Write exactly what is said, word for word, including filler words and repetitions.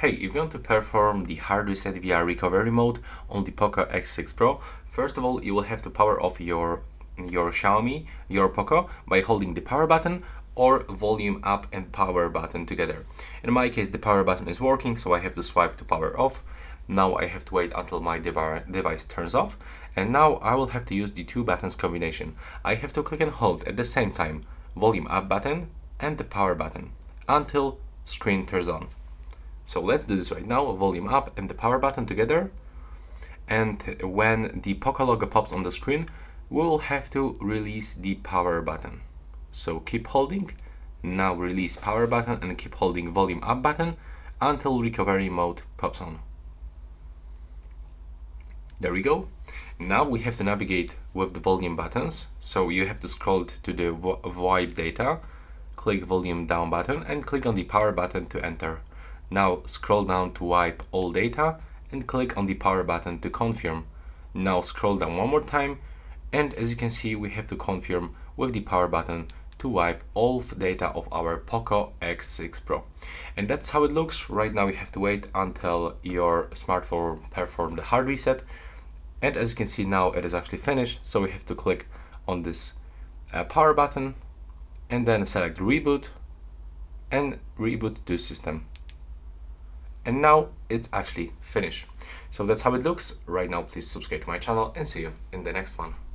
Hey, if you want to perform the hard reset via recovery mode on the POCO X six Pro, first of all you will have to power off your, your Xiaomi, your POCO, by holding the power button or volume up and power button together. In my case the power button is working, so I have to swipe to power off. Now I have to wait until my device turns off, and now I will have to use the two buttons combination. I have to click and hold at the same time volume up button and the power button until screen turns on. So let's do this right now, volume up and the power button together, and when the POCO logo pops on the screen, we'll have to release the power button. So keep holding, now release power button and keep holding volume up button until recovery mode pops on. There we go. Now we have to navigate with the volume buttons, so you have to scroll to the wipe data, click volume down button and click on the power button to enter. Now scroll down to wipe all data and click on the power button to confirm. Now scroll down one more time, and as you can see we have to confirm with the power button to wipe all the data of our POCO X six Pro. And that's how it looks. Right now you have to wait until your smartphone performs the hard reset, and as you can see now it is actually finished, so we have to click on this uh, power button and then select reboot and reboot to system. And now it's actually finished. So that's how it looks. Right now, please subscribe to my channel and see you in the next one.